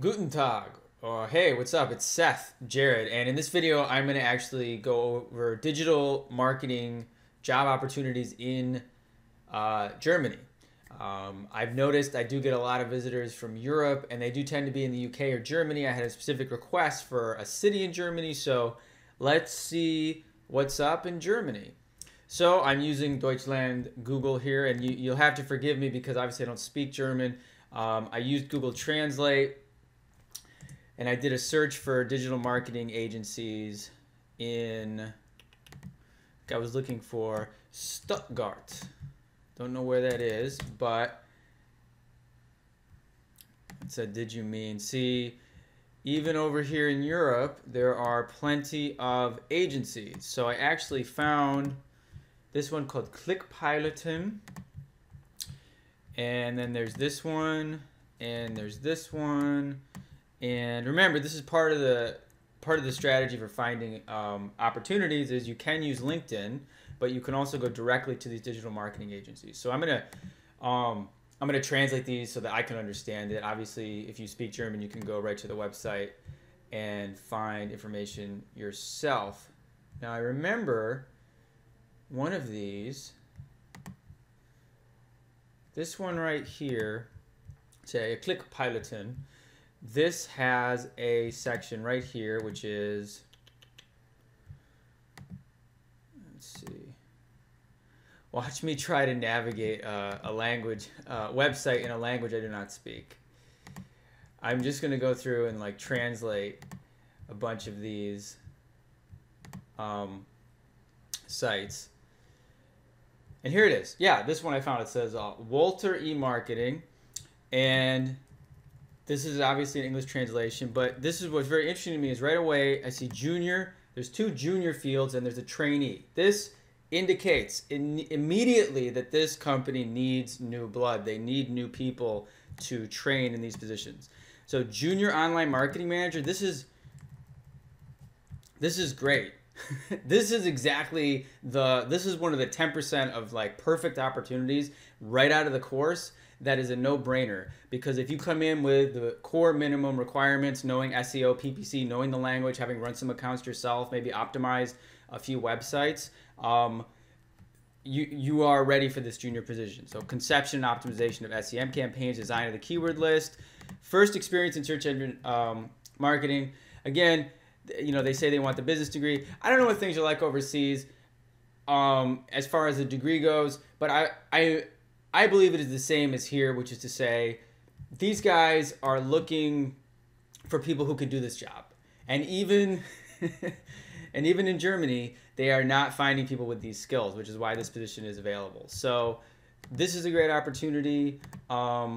Guten Tag, or hey, what's up? It's Seth Jared, and in this video, I'm going to actually go over digital marketing job opportunities in Germany. I've noticed I do get a lot of visitors from Europe, and they do tend to be in the UK or Germany. I had a specific request for a city in Germany, so let's see what's up in Germany. So I'm using Deutschland Google here, and you'll have to forgive me because obviously I don't speak German. I used Google Translate. And I did a search for digital marketing agencies in, I was looking for Stuttgart. Don't know where that is, but it said, did you mean? See, even over here in Europe, there are plenty of agencies. So I actually found this one called Klickpiloten. And then there's this one, and there's this one. And remember, this is part of the strategy for finding opportunities is you can use LinkedIn, but you can also go directly to these digital marketing agencies. So I'm gonna translate these so that I can understand it. Obviously, if you speak German, you can go right to the website and find information yourself. Now I remember one of these, this one right here, say Klickpiloten. This has a section right here, which is, let's see, watch me try to navigate a language, website in a language I do not speak. I'm just going to go through and like translate a bunch of these sites. And here it is. Yeah, this one I found, it says Walter eMarketing, and this is obviously an English translation, but this is what's very interesting to me is right away I see junior, there's two junior fields and there's a trainee. This indicates immediately that this company needs new blood. They need new people to train in these positions. So junior online marketing manager, this is great. This is exactly this is one of the 10% of like perfect opportunities right out of the course. That is a no-brainer because if you come in with the core minimum requirements, knowing SEO, PPC, knowing the language, having run some accounts yourself, maybe optimized a few websites, you are ready for this junior position. So conception and optimization of SEM campaigns, design of the keyword list, first experience in search engine marketing. Again, you know, they say they want the business degree. I don't know what things are like overseas as far as the degree goes, but I believe it is the same as here, which is to say these guys are looking for people who can do this job. And even in Germany, they are not finding people with these skills, which is why this position is available. So this is a great opportunity. Let's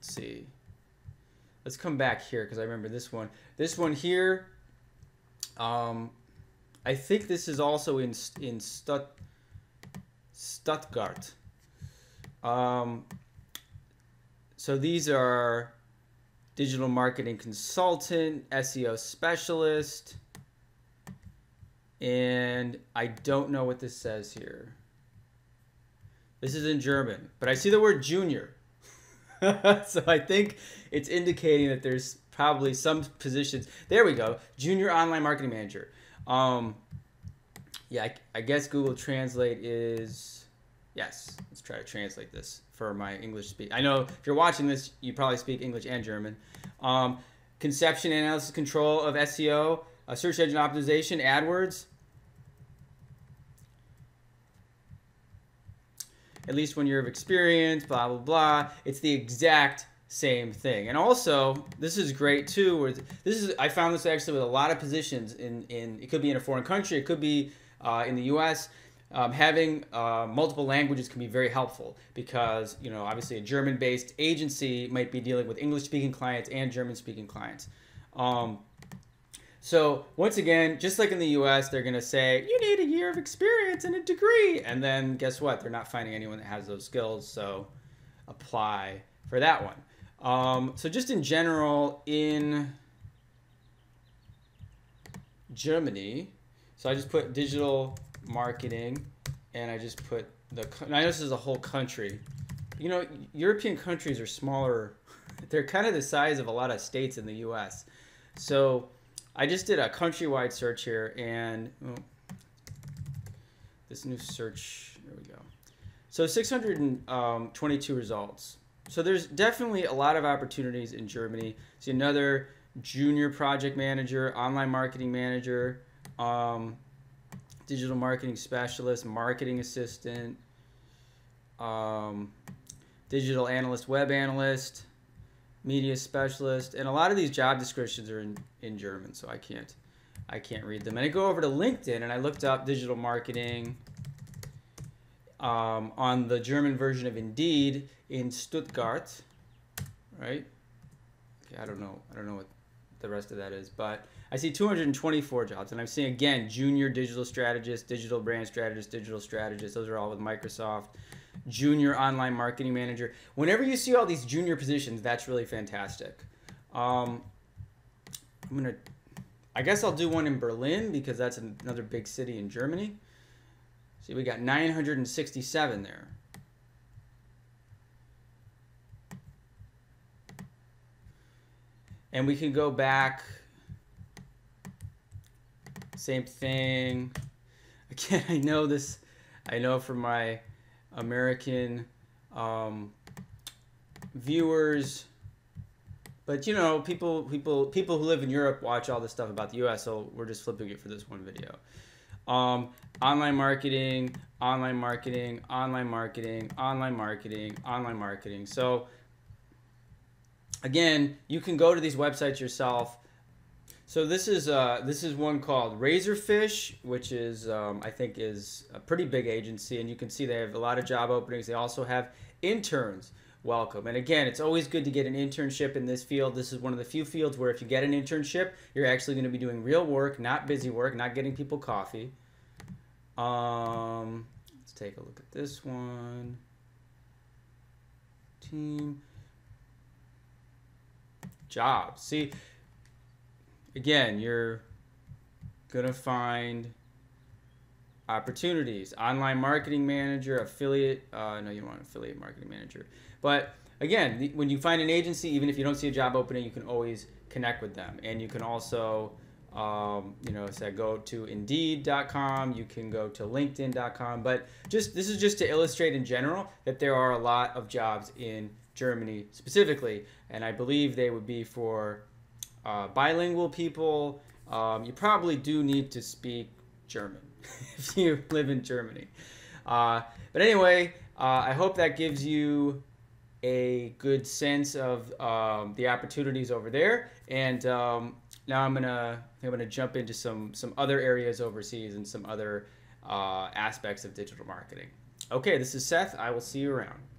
see. Let's come back here because I remember this one. This one here, I think this is also in Stuttgart. So these are digital marketing consultant, SEO specialist, and I don't know what this says here. This is in German, but I see the word junior. So I think it's indicating that there's probably some positions. There we go. Junior online marketing manager. Yeah, I guess Google Translate is, yes, let's try to translate this for my English speak. I know if you're watching this, you probably speak English and German. Conception, analysis, control of SEO, search engine optimization, AdWords. At least 1 year of experience, blah, blah, blah. It's the exact same thing. And also, this is great too. Where this is, I found this actually with a lot of positions in it could be in a foreign country, it could be in the U.S., having multiple languages can be very helpful because, you know, obviously a German-based agency might be dealing with English-speaking clients and German-speaking clients. So once again, just like in the U.S., they're going to say, you need a year of experience and a degree. And then guess what? They're not finding anyone that has those skills. So apply for that one. So just in general, in Germany, so I just put digital marketing and I just put the, and I know this is a whole country. You know, European countries are smaller they're kind of the size of a lot of states in the US. So I just did a countrywide search here, and this new search, there we go. So 622 results. So there's definitely a lot of opportunities in Germany. See another junior project manager, online marketing manager, digital marketing specialist, marketing assistant, digital analyst, web analyst, media specialist, and a lot of these job descriptions are in German, so I can't read them. And I go over to LinkedIn and I looked up digital marketing on the German version of Indeed in Stuttgart, right? Okay, I don't know what the rest of that is, but I see 224 jobs, and I'm seeing again junior digital strategist, digital brand strategist, digital strategist. Those are all with Microsoft. Junior online marketing manager. Whenever you see all these junior positions, that's really fantastic. I guess I'll do one in Berlin because that's another big city in Germany. See, we got 967 there. And we can go back. Same thing. Again, I know this. I know from my American viewers, but you know, people who live in Europe watch all this stuff about the US, so we're just flipping it for this one video. Online marketing, online marketing, online marketing, online marketing, online marketing. So again, you can go to these websites yourself. So this is one called Razorfish, which is I think is a pretty big agency, and you can see they have a lot of job openings. They also have interns. Welcome. And again, it's always good to get an internship in this field. This is one of the few fields where if you get an internship, you're actually going to be doing real work, not busy work, not getting people coffee. Let's take a look at this one. Team jobs. See. Again, you're gonna find opportunities. Online marketing manager, affiliate, no, you don't want affiliate marketing manager. But again, when you find an agency, even if you don't see a job opening, you can always connect with them. And you can also, you know, so go to Indeed.com, you can go to LinkedIn.com, but just, this is just to illustrate in general that there are a lot of jobs in Germany specifically, and I believe they would be for bilingual people. You probably do need to speak German if you live in Germany. But anyway, I hope that gives you a good sense of the opportunities over there. And now I'm gonna jump into some other areas overseas and some other aspects of digital marketing. Okay, this is Seth. I will see you around.